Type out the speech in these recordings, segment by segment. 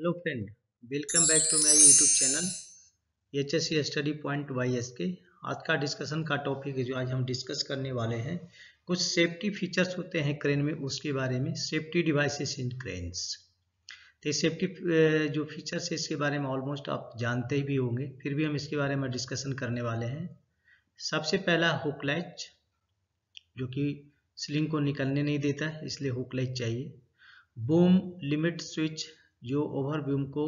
Hello friend, welcome back to my YouTube channel HSC study point YSK। आज का discussion का topic जो आज हम डिस्कस करने वाले हैं, कुछ सेफ्टी फीचर्स होते हैं क्रेन में, उसके बारे में, सेफ्टी डिवाइसेस इन क्रेन्स। तो सेफ्टी जो फीचर्स है इसके बारे में ऑलमोस्ट आप जानते ही भी होंगे, फिर भी हम इसके बारे में डिस्कशन करने वाले हैं। सबसे पहला हुक लैच, जो कि स्लिंग को निकलने नहीं देता, इसलिए हुक लैच चाहिए। बूम लिमिट स्विच, जो ओवरबूम को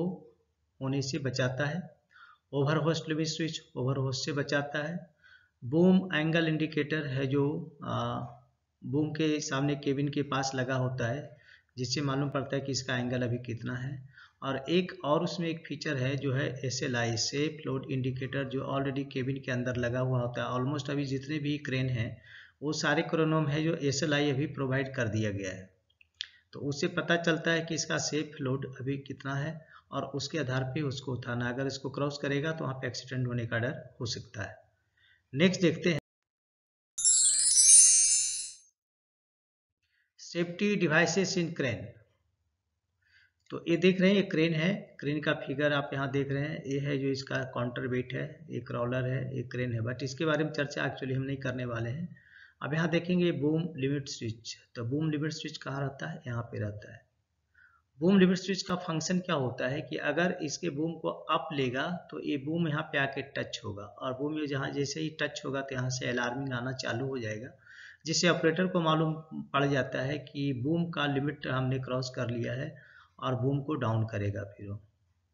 होने से बचाता है। ओवरहोस्ट लिमिट स्विच ओवरहोस्ट से बचाता है। बूम एंगल इंडिकेटर है, जो बूम के सामने केबिन के पास लगा होता है, जिससे मालूम पड़ता है कि इसका एंगल अभी कितना है। और एक और उसमें एक फीचर है जो है SLI, सेफ लोड इंडिकेटर, जो ऑलरेडी केबिन के अंदर लगा हुआ होता है। ऑलमोस्ट अभी जितने भी क्रेन हैं वो सारे क्रोनोम है जो SLI अभी प्रोवाइड कर दिया गया है, तो उससे पता चलता है कि इसका सेफ लोड अभी कितना है और उसके आधार पे उसको उठाना। अगर इसको क्रॉस करेगा तो वहाँ पे एक्सीडेंट होने का डर हो सकता है। नेक्स्ट देखते हैं सेफ्टी डिवाइसेस इन क्रेन। तो ये देख रहे हैं, ये क्रेन है, क्रेन का फिगर आप यहाँ देख रहे हैं। ये है जो इसका काउंटर वेट है, ये क्रॉलर है, ये क्रेन है, बट इसके बारे में चर्चा एक्चुअली हम नहीं करने वाले हैं। अब यहाँ देखेंगे बूम लिमिट स्विच। तो बूम लिमिट स्विच कहाँ रहता है? यहाँ पे रहता है। बूम लिमिट स्विच का फंक्शन क्या होता है कि अगर इसके बूम को अप लेगा तो ये बूम यहाँ पे आके टच होगा, और बूम ये जहाँ जैसे ही टच होगा तो यहाँ से अलार्मिंग आना चालू हो जाएगा, जिससे ऑपरेटर को मालूम पड़ जाता है कि बूम का लिमिट हमने क्रॉस कर लिया है, और बूम को डाउन करेगा। फिर वो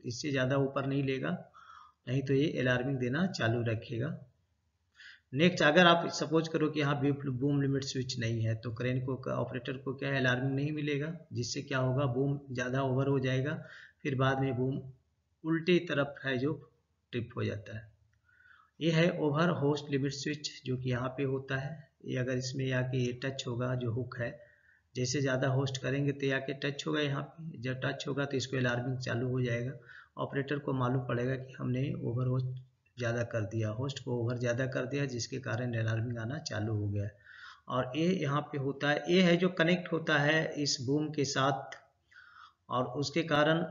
इससे ज़्यादा ऊपर नहीं लेगा, नहीं तो ये अलार्मिंग देना चालू रखेगा। नेक्स्ट, अगर आप सपोज करो कि यहाँ बूम लिमिट स्विच नहीं है, तो क्रेन को, ऑपरेटर को क्या है, अलार्मिंग नहीं मिलेगा, जिससे क्या होगा, बूम ज़्यादा ओवर हो जाएगा, फिर बाद में बूम उल्टी तरफ है जो ट्रिप हो जाता है। ये है ओवर होस्ट लिमिट स्विच, जो कि यहाँ पे होता है। ये अगर इसमें आके ये टच होगा, जो हुक है, जैसे ज़्यादा होस्ट करेंगे तो आके टच होगा, यहाँ पे जब टच होगा तो इसको अलार्मिंग चालू हो जाएगा। ऑपरेटर को मालूम पड़ेगा कि हमने ओवर होस्ट ज़्यादा कर दिया, होस्ट को ओवर ज़्यादा कर दिया, जिसके कारण अलार्मिंग आना चालू हो गया है। और ये यहाँ पे होता है, ये है जो कनेक्ट होता है इस बूम के साथ, और उसके कारण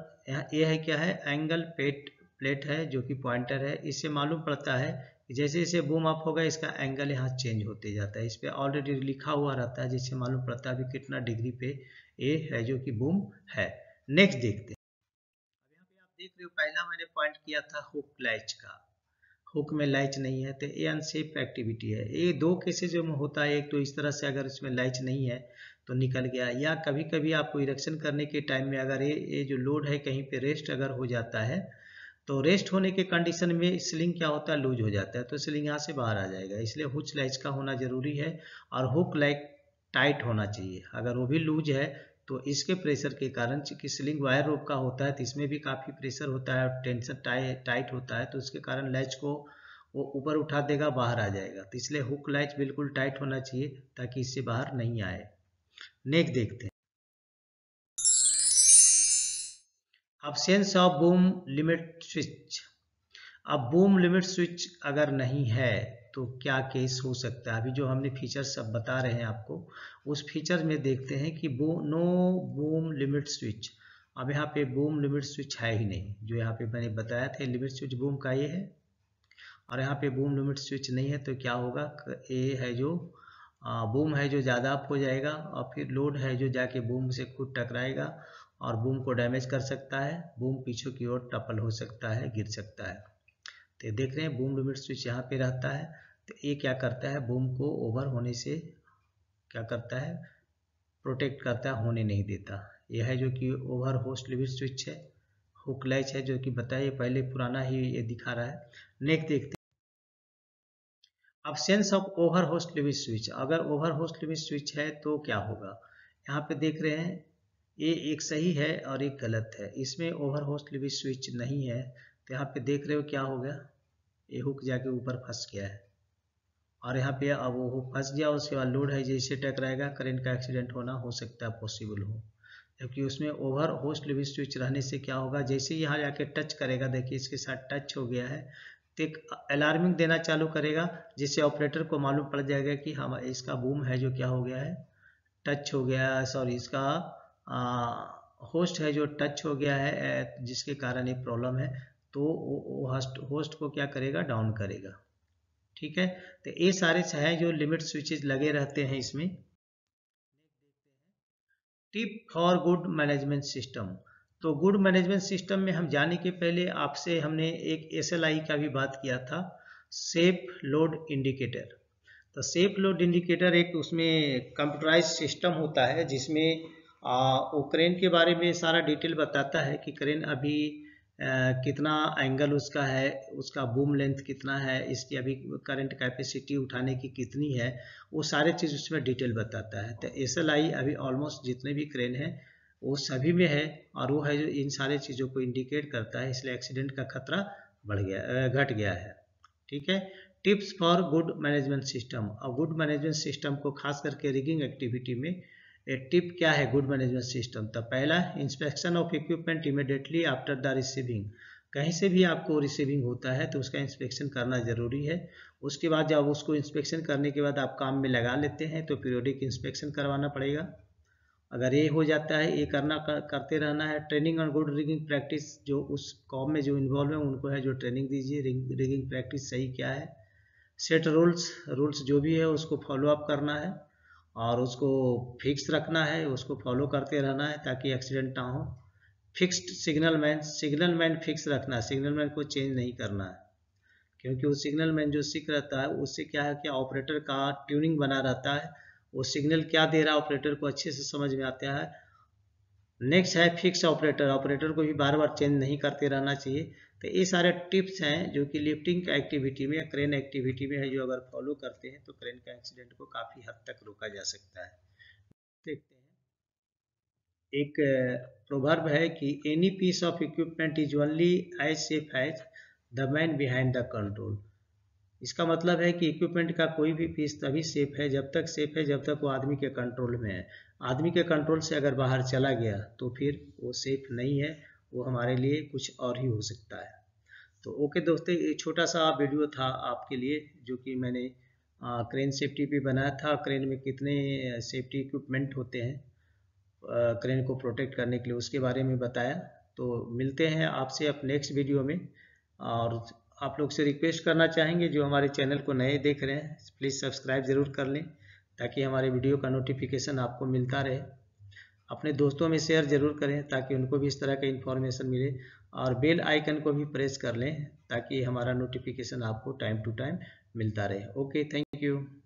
ये है क्या है, एंगल पेट प्लेट है, जो कि पॉइंटर है। इससे मालूम पड़ता है कि जैसे जैसे बूम अप होगा इसका एंगल यहाँ चेंज होते जाता है। इस पर ऑलरेडी लिखा हुआ रहता है, जिससे मालूम पड़ता है अभी कितना डिग्री पे ये है जो कि बूम है। नेक्स्ट देखते हैं। अब यहाँ पे आप देख रहे हो, पहला मैंने पॉइंट किया था हुक लैच का, हुक में लाइच नहीं है, तो ये अनसेफ एक्टिविटी है। ये दो केसेज में होता है, एक तो इस तरह से अगर इसमें लाइच नहीं है तो निकल गया, या कभी कभी आपको इरेक्शन करने के टाइम में अगर ये जो लोड है कहीं पे रेस्ट अगर हो जाता है, तो रेस्ट होने के कंडीशन में स्लिंग क्या होता है, लूज हो जाता है, तो स्लिंग यहाँ से बाहर आ जाएगा। इसलिए हुक लाइच का होना जरूरी है, और हुक लाइक टाइट होना चाहिए। अगर वो भी लूज है तो इसके प्रेशर के कारण, चूंकि स्लिंग वायर रोप का होता है तो इसमें भी काफ़ी प्रेशर होता है और टेंशन टाइट होता है, तो उसके कारण लैच को वो ऊपर उठा देगा, बाहर आ जाएगा। तो इसलिए हुक लैच बिल्कुल टाइट होना चाहिए ताकि इससे बाहर नहीं आए। नेक्स्ट देखते हैं absence of boom limit switch. अब बूम लिमिट स्विच अगर नहीं है तो क्या केस हो सकता है? अभी जो हमने फीचर सब बता रहे हैं आपको, उस फीचर में देखते हैं कि नो बूम लिमिट स्विच। अब यहाँ पे बूम लिमिट स्विच है ही नहीं, जो यहाँ पे मैंने बताया था लिमिट स्विच बूम का ये है, और यहाँ पे बूम लिमिट स्विच नहीं है तो क्या होगा, ये है जो बूम है जो ज़्यादा अप हो जाएगा, और फिर लोड है जो जाके बूम से खुद टकराएगा और बूम को डैमेज कर सकता है। बूम पीछे की ओर टपल हो सकता है, गिर सकता है। तो देख रहे हैं बूम लिमिट स्विच यहाँ पे रहता है, तो ये क्या करता है, बूम को ओवर होने से क्या करता है, प्रोटेक्ट करता है, होने नहीं देता। यह है जो कि ओवर होस्ट लिमिट स्विच है। हुक लैच है जो कि बताइए पहले पुराना ही ये दिखा रहा है। नेक्स्ट देखते हैं absence of over hoist limit switch. अगर ओवर होस्ट लिमिट स्विच है तो क्या होगा, यहाँ पे देख रहे हैं, ये एक सही है और एक गलत है। इसमें ओवर होस्ट लिमिट स्विच नहीं है तो यहाँ पे देख रहे हो क्या हो गया, ये हुक जाके ऊपर फंस गया है, और यहाँ पे अब वो हुक फंस गया, उसके बाद लोड है जैसे टकराएगा, करेंट का एक्सीडेंट होना हो सकता है, पॉसिबल हो। जबकि उसमें ओवर होस्ट लिमिट स्विच रहने से क्या होगा, जैसे ही यहाँ जाके टच करेगा, देखिए इसके साथ टच हो गया है, तो एक अलार्मिंग देना चालू करेगा, जिससे ऑपरेटर को मालूम पड़ जाएगा कि हम इसका बूम है जो क्या हो गया है, टच हो गया, सॉरी इसका होस्ट है जो टच हो गया है जिसके कारण ये प्रॉब्लम है, तो होस्ट को क्या करेगा, डाउन करेगा। ठीक है, तो ये सारे हैं जो लिमिट स्विचेज लगे रहते हैं इसमें। Tip for good management system, तो गुड मैनेजमेंट सिस्टम में हम जाने के पहले आपसे हमने एक एसएलआई का भी बात किया था, सेफ लोड इंडिकेटर। तो सेफ लोड इंडिकेटर एक उसमें कंप्यूटराइज सिस्टम होता है जिसमें वो क्रेन के बारे में सारा डिटेल बताता है कि क्रेन अभी कितना एंगल उसका है, उसका बूम लेंथ कितना है, इसकी अभी करंट कैपेसिटी उठाने की कितनी है, वो सारे चीज़ उसमें डिटेल बताता है। तो एसएलआई अभी ऑलमोस्ट जितने भी क्रेन हैं वो सभी में है, और वो है जो इन सारे चीज़ों को इंडिकेट करता है, इसलिए एक्सीडेंट का खतरा घट गया है। ठीक है, tips for good management system. और गुड मैनेजमेंट सिस्टम को खास करके रिगिंग एक्टिविटी में एक टिप क्या है गुड मैनेजमेंट सिस्टम, तो पहला, inspection of equipment immediately after the receiving. कहीं से भी आपको रिसीविंग होता है तो उसका इंस्पेक्शन करना ज़रूरी है। उसके बाद जब उसको इंस्पेक्शन करने के बाद आप काम में लगा लेते हैं तो पीरियोडिक इंस्पेक्शन करवाना पड़ेगा। अगर ये हो जाता है, ये करते रहना है। ट्रेनिंग और गुड रिगिंग प्रैक्टिस, जो उस कॉम में जो इन्वॉल्व है उनको है जो ट्रेनिंग दीजिए रिगिंग प्रैक्टिस सही क्या है। सेट रूल्स जो भी है उसको फॉलो अप करना है और उसको फिक्स रखना है, उसको फॉलो करते रहना है ताकि एक्सीडेंट ना हो। फिक्स्ड सिग्नल मैन फिक्स रखना है, सिग्नल मैन को चेंज नहीं करना है, क्योंकि वो सिग्नल मैन जो सीख रहता है उससे क्या है कि ऑपरेटर का ट्यूनिंग बना रहता है, वो सिग्नल क्या दे रहा है ऑपरेटर को अच्छे से समझ में आता है। नेक्स्ट है फिक्स ऑपरेटर, ऑपरेटर को भी बार बार चेंज नहीं करते रहना चाहिए। तो ये सारे टिप्स हैं जो कि लिफ्टिंग एक्टिविटी में या क्रेन एक्टिविटी में है, जो अगर फॉलो करते हैं तो क्रेन का एक्सीडेंट को काफ़ी हद तक रोका जा सकता है। देखते हैं, एक प्रोवर्ब है कि any piece of equipment is only as safe as the man behind the control. इसका मतलब है कि इक्विपमेंट का कोई भी पीस तभी सेफ है जब तक वो आदमी के कंट्रोल में है। आदमी के कंट्रोल से अगर बाहर चला गया तो फिर वो सेफ नहीं है, वो हमारे लिए कुछ और ही हो सकता है। तो ओके दोस्तों, ये छोटा सा वीडियो था आपके लिए जो कि मैंने क्रेन सेफ्टी पे बनाया था। क्रेन में कितने सेफ्टी इक्विपमेंट होते हैं क्रेन को प्रोटेक्ट करने के लिए, उसके बारे में बताया। तो मिलते हैं आपसे अब नेक्स्ट वीडियो में, और आप लोग से रिक्वेस्ट करना चाहेंगे जो हमारे चैनल को नए देख रहे हैं प्लीज़ सब्सक्राइब ज़रूर कर लें ताकि हमारे वीडियो का नोटिफिकेशन आपको मिलता रहे। अपने दोस्तों में शेयर ज़रूर करें ताकि उनको भी इस तरह का इन्फॉर्मेशन मिले, और बेल आइकन को भी प्रेस कर लें ताकि हमारा नोटिफिकेशन आपको टाइम टू टाइम मिलता रहे। Okay, thank you.